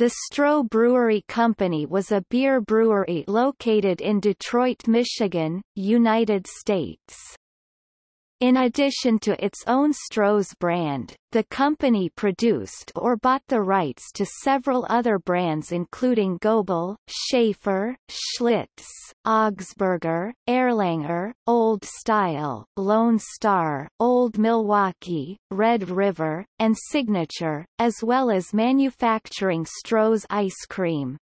The Stroh Brewery Company was a beer brewery located in Detroit, Michigan, United States. In addition to its own Stroh's brand, the company produced or bought the rights to several other brands including Goebel, Schaefer, Schlitz, Augsburger, Erlanger, Old Style, Lone Star, Old Milwaukee, Red River, and Signature, as well as manufacturing Stroh's ice cream.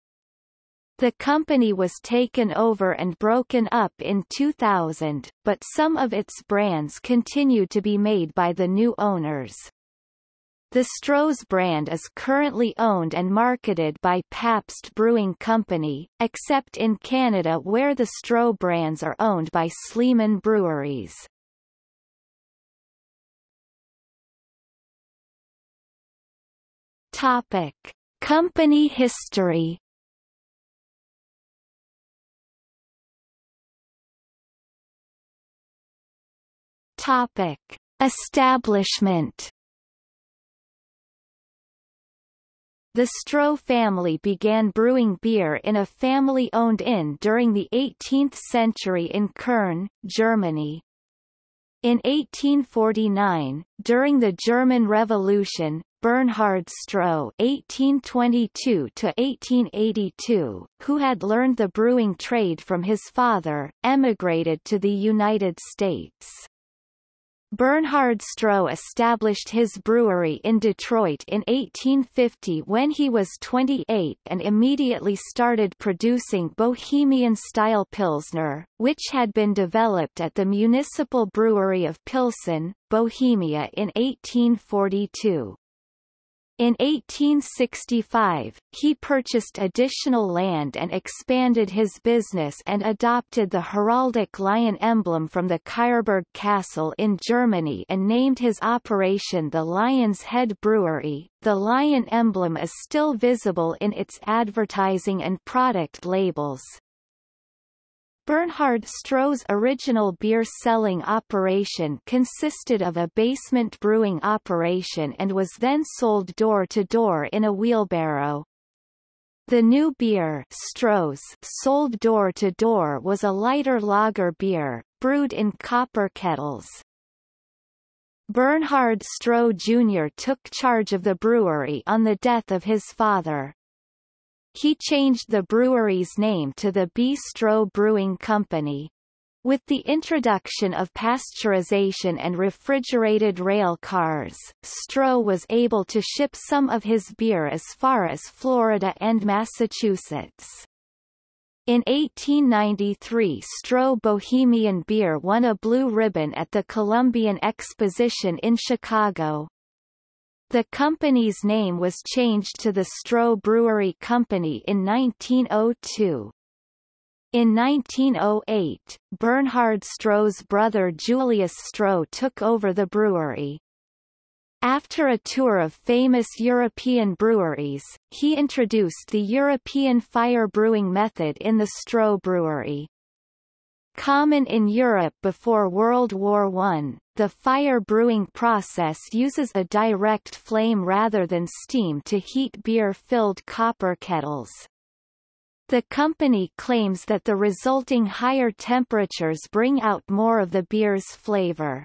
The company was taken over and broken up in 2000, but some of its brands continue to be made by the new owners. The Stroh's brand is currently owned and marketed by Pabst Brewing Company, except in Canada where the Stroh brands are owned by Sleeman Breweries. Topic: Company history. Topic: Establishment. The Stroh family began brewing beer in a family-owned inn during the 18th century in Kern, Germany. In 1849, during the German Revolution, Bernhard Stroh (1822–1882), who had learned the brewing trade from his father, emigrated to the United States. Bernhard Stroh established his brewery in Detroit in 1850 when he was 28 and immediately started producing Bohemian-style Pilsner, which had been developed at the Municipal Brewery of Pilsen, Bohemia in 1842. In 1865, he purchased additional land and expanded his business and adopted the heraldic lion emblem from the Kyerberg Castle in Germany and named his operation the Lion's Head Brewery. The lion emblem is still visible in its advertising and product labels. Bernhard Stroh's original beer-selling operation consisted of a basement brewing operation and was then sold door-to-door in a wheelbarrow. The new beer Stroh's sold door-to-door was a lighter lager beer, brewed in copper kettles. Bernhard Stroh Jr. took charge of the brewery on the death of his father. He changed the brewery's name to the B. Stroh Brewing Company. With the introduction of pasteurization and refrigerated rail cars, Stroh was able to ship some of his beer as far as Florida and Massachusetts. In 1893, Stroh Bohemian Beer won a blue ribbon at the Columbian Exposition in Chicago. The company's name was changed to the Stroh Brewery Company in 1902. In 1908, Bernhard Stroh's brother Julius Stroh took over the brewery. After a tour of famous European breweries, he introduced the European fire brewing method in the Stroh Brewery. Common in Europe before World War I, the fire brewing process uses a direct flame rather than steam to heat beer-filled copper kettles. The company claims that the resulting higher temperatures bring out more of the beer's flavor.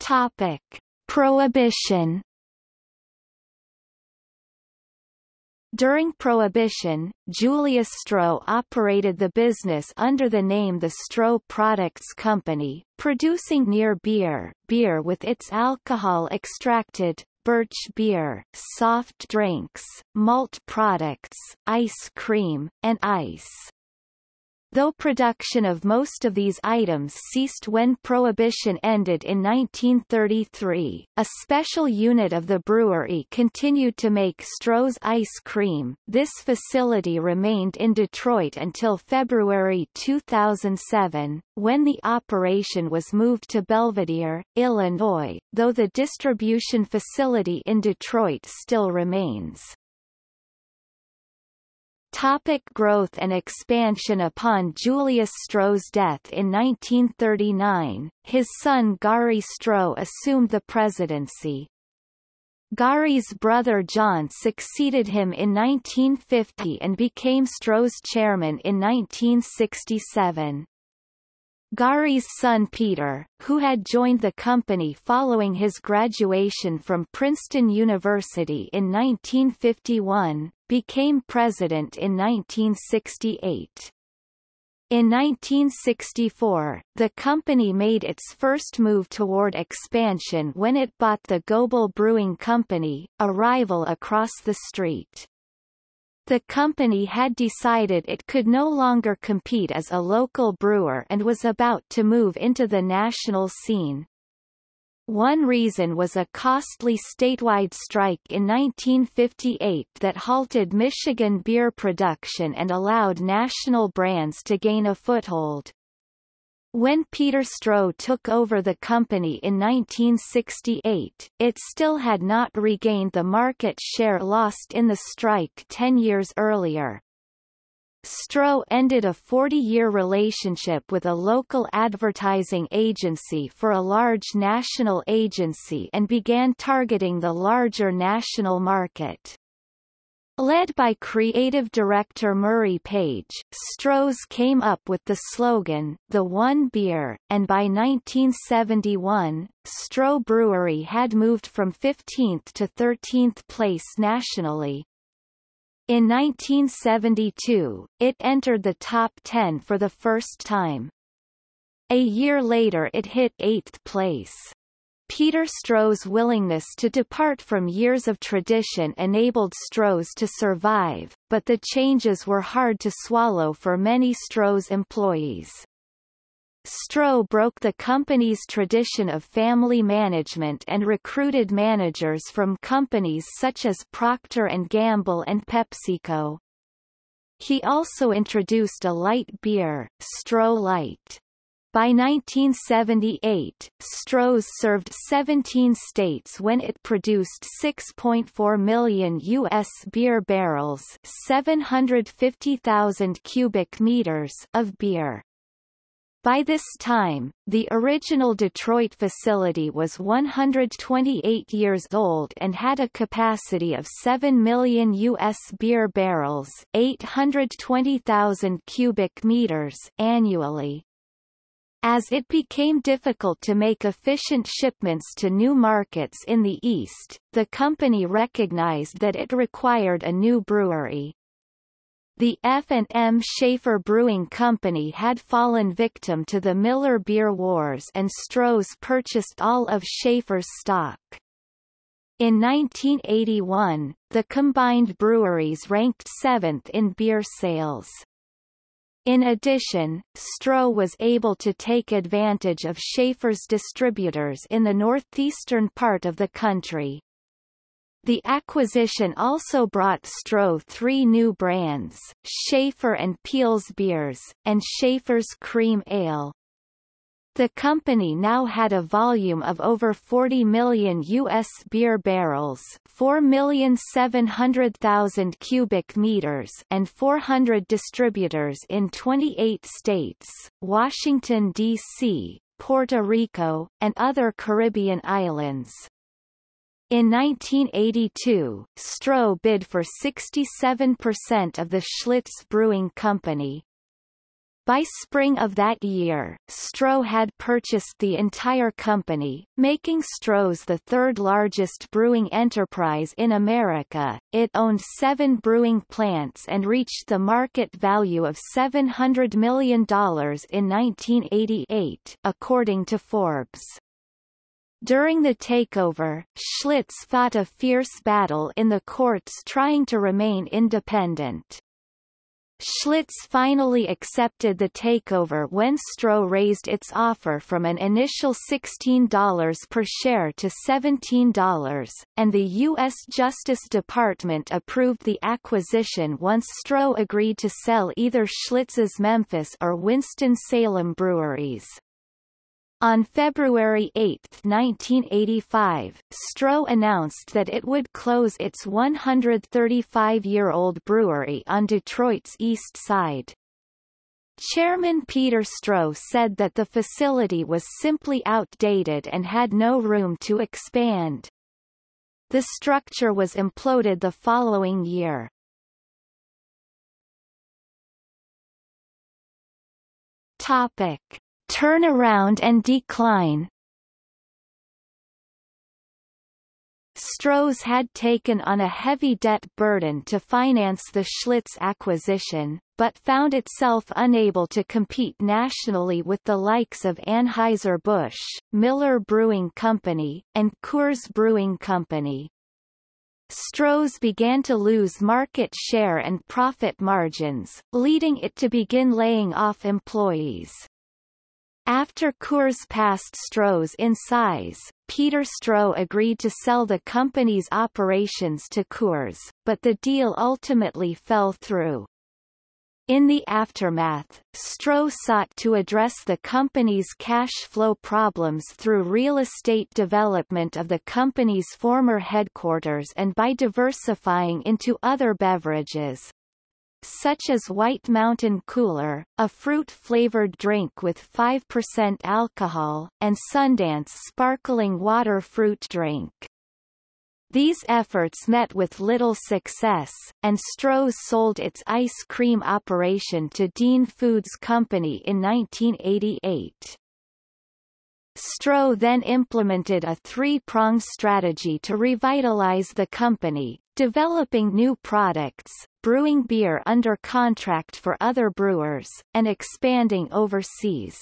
Topic: Prohibition. During Prohibition, Julius Stroh operated the business under the name the Stroh Products Company, producing near beer, beer with its alcohol extracted, birch beer, soft drinks, malt products, ice cream, and ice. Though production of most of these items ceased when Prohibition ended in 1933, a special unit of the brewery continued to make Stroh's ice cream. This facility remained in Detroit until February 2007, when the operation was moved to Belvidere, Illinois, though the distribution facility in Detroit still remains. Topic growth and expansion. Upon Julius Stroh's death in 1939, his son Gary Stroh assumed the presidency. Gary's brother John succeeded him in 1950 and became Stroh's chairman in 1967. Gary's son Peter, who had joined the company following his graduation from Princeton University in 1951, became president in 1968. In 1964, the company made its first move toward expansion when it bought the Goebel Brewing Company, a rival across the street. The company had decided it could no longer compete as a local brewer and was about to move into the national scene. One reason was a costly statewide strike in 1958 that halted Michigan beer production and allowed national brands to gain a foothold. When Peter Stroh took over the company in 1968, it still had not regained the market share lost in the strike 10 years earlier. Stroh ended a 40-year relationship with a local advertising agency for a large national agency and began targeting the larger national market. Led by creative director Murray Page, Stroh's came up with the slogan, "The One Beer," and by 1971, Stroh Brewery had moved from 15th to 13th place nationally. In 1972, it entered the top 10 for the first time. A year later it hit 8th place. Peter Stroh's willingness to depart from years of tradition enabled Stroh's to survive, but the changes were hard to swallow for many Stroh's employees. Stroh broke the company's tradition of family management and recruited managers from companies such as Procter & Gamble and PepsiCo. He also introduced a light beer, Stroh Light. By 1978, Stroh's served 17 states when it produced 6.4 million U.S. beer barrels, 750,000 cubic meters of beer. By this time, the original Detroit facility was 128 years old and had a capacity of 7 million U.S. beer barrels, 820,000 cubic meters annually. As it became difficult to make efficient shipments to new markets in the East, the company recognized that it required a new brewery. The F&M Schaefer Brewing Company had fallen victim to the Miller Beer Wars and Stroh's purchased all of Schaefer's stock. In 1981, the combined breweries ranked 7th in beer sales. In addition, Stroh was able to take advantage of Schaefer's distributors in the northeastern part of the country. The acquisition also brought Stroh three new brands, Schaefer and Peel's Beers, and Schaefer's Cream Ale. The company now had a volume of over 40 million U.S. beer barrels, 4,700,000 cubic meters, and 400 distributors in 28 states, Washington, D.C., Puerto Rico, and other Caribbean islands. In 1982, Stroh bid for 67% of the Schlitz Brewing Company. By spring of that year, Stroh had purchased the entire company, making Stroh's the third largest brewing enterprise in America. It owned 7 brewing plants and reached the market value of $700 million in 1988, according to Forbes. During the takeover, Schlitz fought a fierce battle in the courts trying to remain independent. Schlitz finally accepted the takeover when Stroh raised its offer from an initial $16 per share to $17, and the U.S. Justice Department approved the acquisition once Stroh agreed to sell either Schlitz's Memphis or Winston-Salem breweries. On February 8, 1985, Stroh announced that it would close its 135-year-old brewery on Detroit's east side. Chairman Peter Stroh said that the facility was simply outdated and had no room to expand. The structure was imploded the following year. Topic: Turnaround and decline. Stroh's had taken on a heavy debt burden to finance the Schlitz acquisition, but found itself unable to compete nationally with the likes of Anheuser-Busch, Miller Brewing Company, and Coors Brewing Company. Stroh's began to lose market share and profit margins, leading it to begin laying off employees. After Coors passed Stroh's in size, Peter Stroh agreed to sell the company's operations to Coors, but the deal ultimately fell through. In the aftermath, Stroh sought to address the company's cash flow problems through real estate development of the company's former headquarters and by diversifying into other beverages, such as White Mountain Cooler, a fruit-flavored drink with 5% alcohol, and Sundance Sparkling Water fruit drink. These efforts met with little success, and Stroh's sold its ice cream operation to Dean Foods Company in 1988. Stroh then implemented a three-pronged strategy to revitalize the company, developing new products, brewing beer under contract for other brewers, and expanding overseas.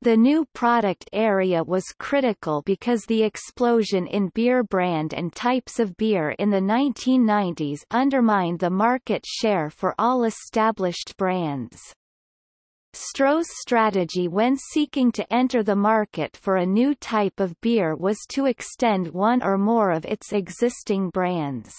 The new product area was critical because the explosion in beer brand and types of beer in the 1990s undermined the market share for all established brands. Stroh's strategy when seeking to enter the market for a new type of beer was to extend one or more of its existing brands.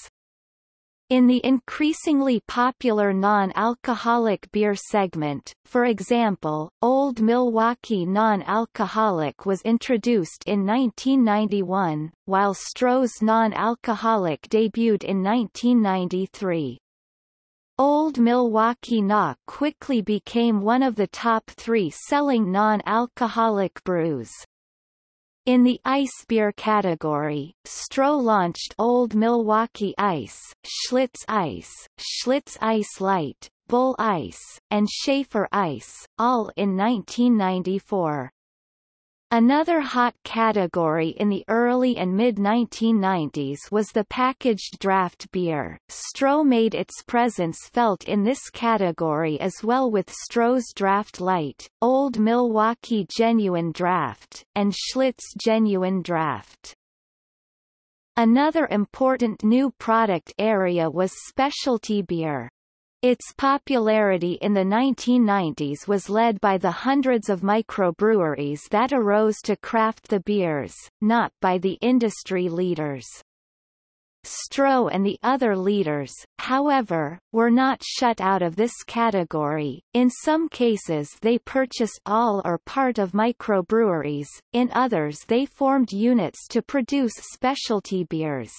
In the increasingly popular non-alcoholic beer segment, for example, Old Milwaukee non-alcoholic was introduced in 1991, while Stroh's non-alcoholic debuted in 1993. Old Milwaukee NA quickly became one of the top three selling non-alcoholic brews. In the ice beer category, Stroh launched Old Milwaukee Ice, Schlitz Ice, Schlitz Ice Light, Bull Ice, and Schaefer Ice, all in 1994. Another hot category in the early and mid-1990s was the packaged draft beer. Stroh made its presence felt in this category as well with Stroh's Draft Light, Old Milwaukee Genuine Draft, and Schlitz Genuine Draft. Another important new product area was specialty beer. Its popularity in the 1990s was led by the hundreds of microbreweries that arose to craft the beers, not by the industry leaders. Stroh and the other leaders, however, were not shut out of this category. In some cases they purchased all or part of microbreweries, in others they formed units to produce specialty beers.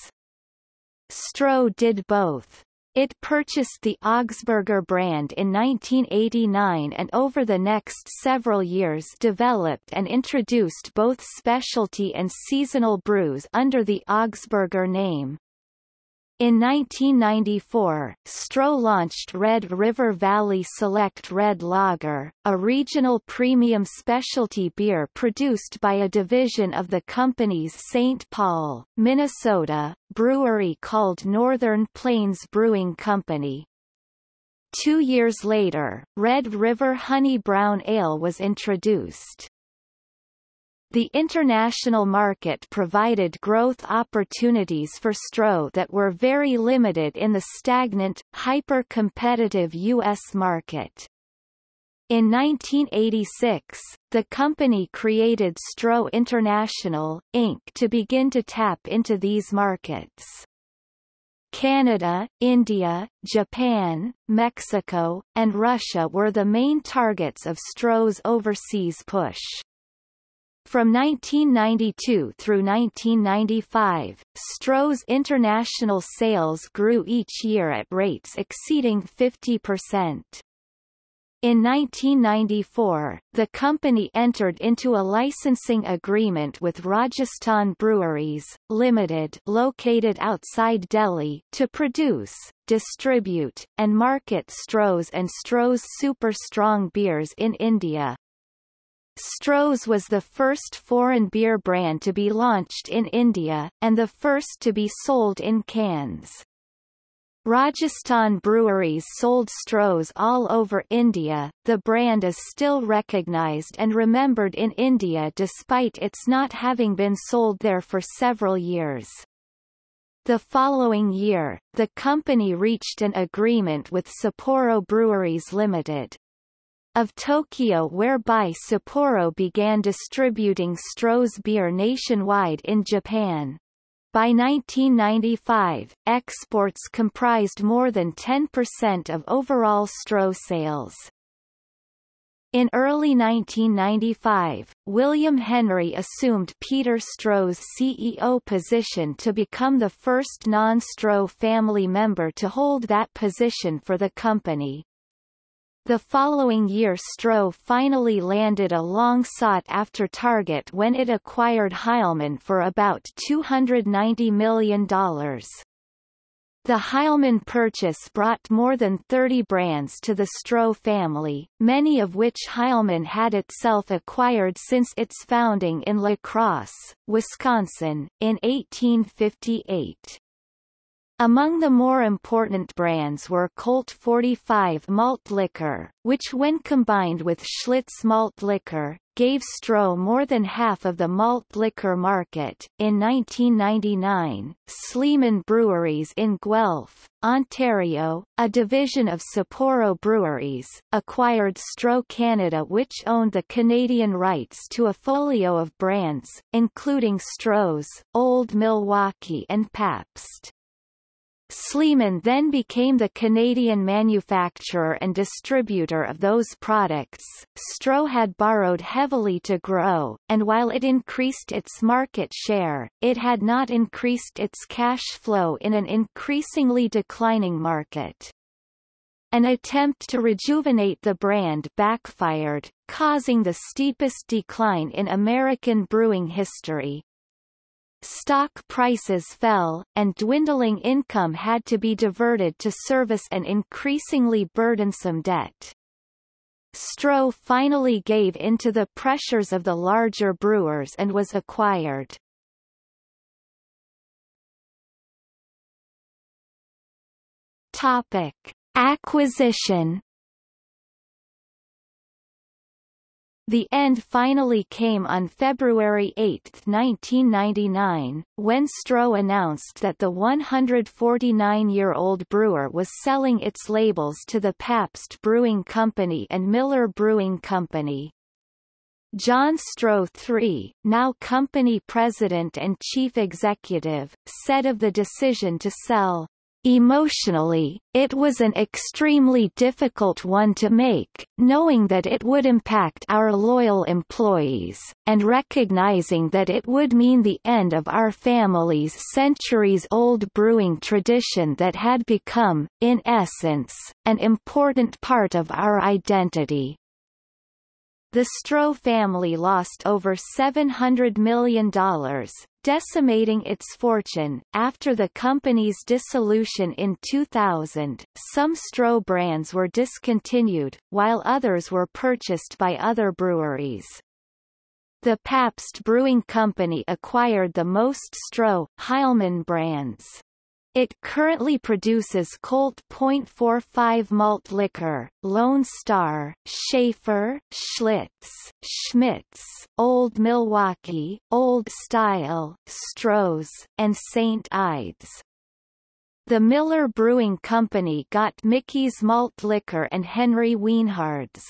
Stroh did both. It purchased the Augsburger brand in 1989 and over the next several years developed and introduced both specialty and seasonal brews under the Augsburger name. In 1994, Stroh launched Red River Valley Select Red Lager, a regional premium specialty beer produced by a division of the company's St. Paul, Minnesota, brewery called Northern Plains Brewing Company. 2 years later, Red River Honey Brown Ale was introduced. The international market provided growth opportunities for Stroh that were very limited in the stagnant, hyper-competitive U.S. market. In 1986, the company created Stroh International, Inc. to begin to tap into these markets. Canada, India, Japan, Mexico, and Russia were the main targets of Stroh's overseas push. From 1992 through 1995, Stroh's international sales grew each year at rates exceeding 50%. In 1994, the company entered into a licensing agreement with Rajasthan Breweries Limited, located outside Delhi, to produce, distribute, and market Stroh's and Stroh's Super Strong beers in India. Stroh's was the first foreign beer brand to be launched in India, and the first to be sold in cans. Rajasthan Breweries sold Stroh's all over India. The brand is still recognized and remembered in India despite its not having been sold there for several years. The following year, the company reached an agreement with Sapporo Breweries Limited of Tokyo, whereby Sapporo began distributing Stroh's beer nationwide in Japan. By 1995, exports comprised more than 10% of overall Stroh sales. In early 1995, William Henry assumed Peter Stroh's CEO position to become the first non-Stroh family member to hold that position for the company. The following year, Stroh finally landed a long-sought-after target when it acquired Heilmann for about $290 million. The Heilmann purchase brought more than 30 brands to the Stroh family, many of which Heilmann had itself acquired since its founding in La Crosse, Wisconsin, in 1858. Among the more important brands were Colt 45 malt liquor, which when combined with Schlitz malt liquor, gave Stroh more than half of the malt liquor market. In 1999, Sleeman Breweries in Guelph, Ontario, a division of Sapporo Breweries, acquired Stroh Canada, which owned the Canadian rights to a folio of brands, including Stroh's, Old Milwaukee and Pabst. Sleeman then became the Canadian manufacturer and distributor of those products. Stroh had borrowed heavily to grow, and while it increased its market share, it had not increased its cash flow in an increasingly declining market. An attempt to rejuvenate the brand backfired, causing the steepest decline in American brewing history. Stock prices fell, and dwindling income had to be diverted to service an increasingly burdensome debt. Stroh finally gave in to the pressures of the larger brewers and was acquired. Topic: Acquisition. The end finally came on February 8, 1999, when Stroh announced that the 149-year-old brewer was selling its labels to the Pabst Brewing Company and Miller Brewing Company. John Stroh III, now company president and chief executive, said of the decision to sell, "Emotionally, it was an extremely difficult one to make, knowing that it would impact our loyal employees, and recognizing that it would mean the end of our family's centuries-old brewing tradition that had become, in essence, an important part of our identity." The Stroh family lost over $700 million, decimating its fortune. After the company's dissolution in 2000, some Stroh brands were discontinued, while others were purchased by other breweries. The Pabst Brewing Company acquired the most Stroh, Heilmann brands. It currently produces Colt .45 malt liquor, Lone Star, Schaefer, Schlitz, Schmitz, Old Milwaukee, Old Style, Stroh's, and St. Ides. The Miller Brewing Company got Mickey's malt liquor and Henry Weinhard's.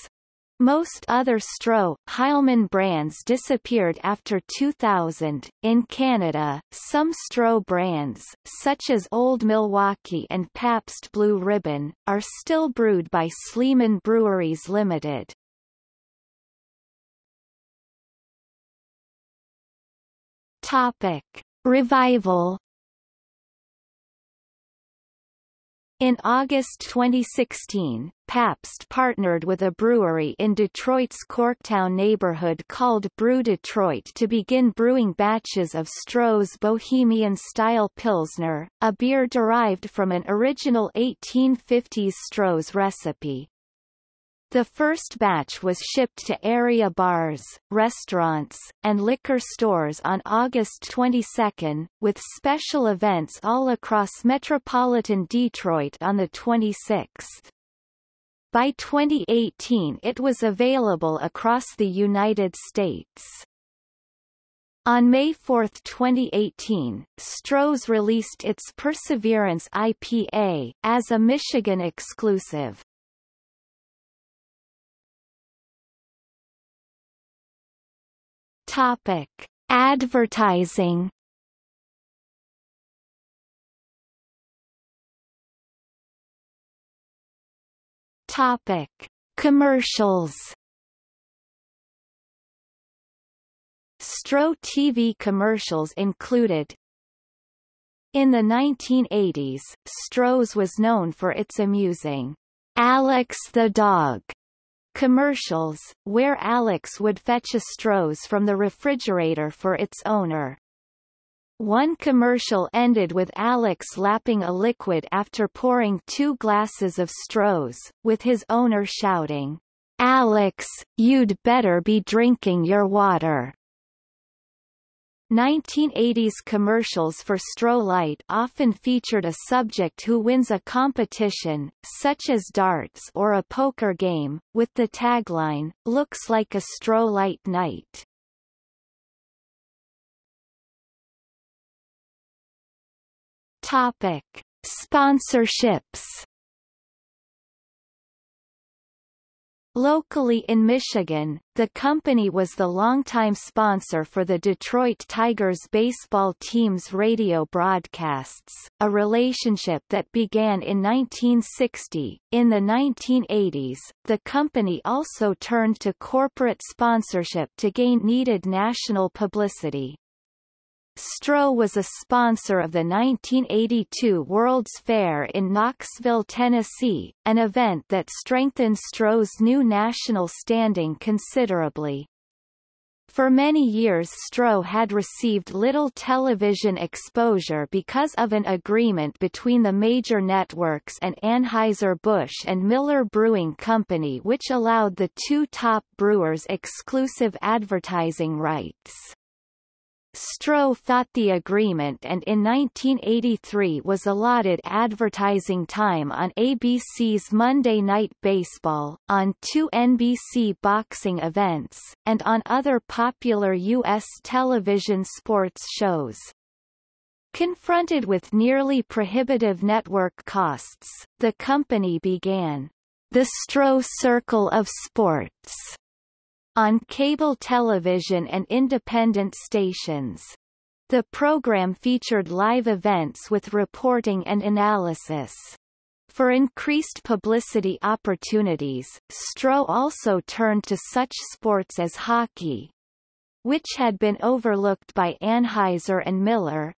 Most other Stroh, Heilmann brands disappeared after 2000. In Canada, some Stroh brands, such as Old Milwaukee and Pabst Blue Ribbon, are still brewed by Sleeman Breweries Limited. Topic: Revival. In August 2016, Pabst partnered with a brewery in Detroit's Corktown neighborhood called Brew Detroit to begin brewing batches of Stroh's Bohemian-style Pilsner, a beer derived from an original 1850s Stroh's recipe. The first batch was shipped to area bars, restaurants, and liquor stores on August 22, with special events all across metropolitan Detroit on the 26th. By 2018 it was available across the United States. On May 4, 2018, Stroh's released its Perseverance IPA, as a Michigan exclusive. Topic: Advertising. Topic: Commercials. Stroh TV commercials included. In the 1980s, Stroh's was known for its amusing "Alex the Dog" commercials, where Alex would fetch a Stroh's from the refrigerator for its owner. One commercial ended with Alex lapping a liquid after pouring 2 glasses of Stroh's, with his owner shouting, "Alex, you'd better be drinking your water." 1980s commercials for Stroh Light often featured a subject who wins a competition, such as darts or a poker game, with the tagline, "Looks like a Stroh Light night." Topic: Sponsorships. Locally in Michigan, the company was the longtime sponsor for the Detroit Tigers baseball team's radio broadcasts, a relationship that began in 1960. In the 1980s, the company also turned to corporate sponsorship to gain needed national publicity. Stroh was a sponsor of the 1982 World's Fair in Knoxville, Tennessee, an event that strengthened Stroh's new national standing considerably. For many years Stroh had received little television exposure because of an agreement between the major networks and Anheuser-Busch and Miller Brewing Company which allowed the two top brewers exclusive advertising rights. Stroh fought the agreement and in 1983 was allotted advertising time on ABC's Monday Night Baseball, on 2 NBC boxing events, and on other popular U.S. television sports shows. Confronted with nearly prohibitive network costs, the company began the Stroh Circle of Sports on cable television and independent stations. The program featured live events with reporting and analysis. For increased publicity opportunities, Stroh also turned to such sports as hockey, which had been overlooked by Anheuser and Miller,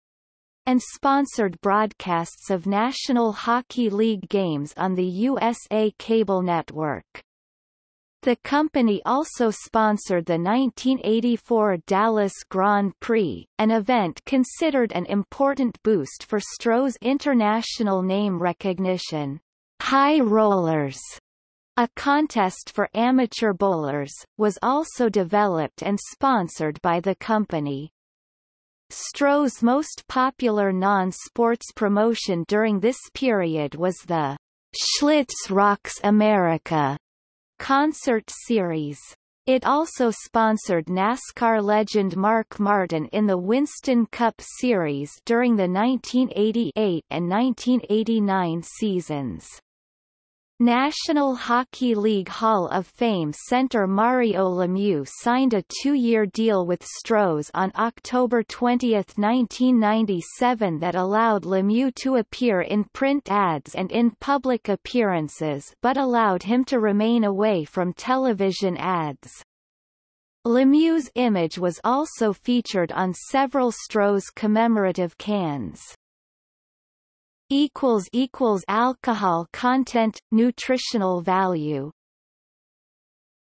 and sponsored broadcasts of National Hockey League games on the USA cable network. The company also sponsored the 1984 Dallas Grand Prix, an event considered an important boost for Stroh's international name recognition. High Rollers, a contest for amateur bowlers, was also developed and sponsored by the company. Stroh's most popular non-sports promotion during this period was the Schlitz Rocks America concert series. It also sponsored NASCAR legend Mark Martin in the Winston Cup Series during the 1988 and 1989 seasons. National Hockey League Hall of Fame center Mario Lemieux signed a 2-year deal with Stroh's on October 20, 1997 that allowed Lemieux to appear in print ads and in public appearances but allowed him to remain away from television ads. Lemieux's image was also featured on several Stroh's commemorative cans. == Alcohol content, nutritional value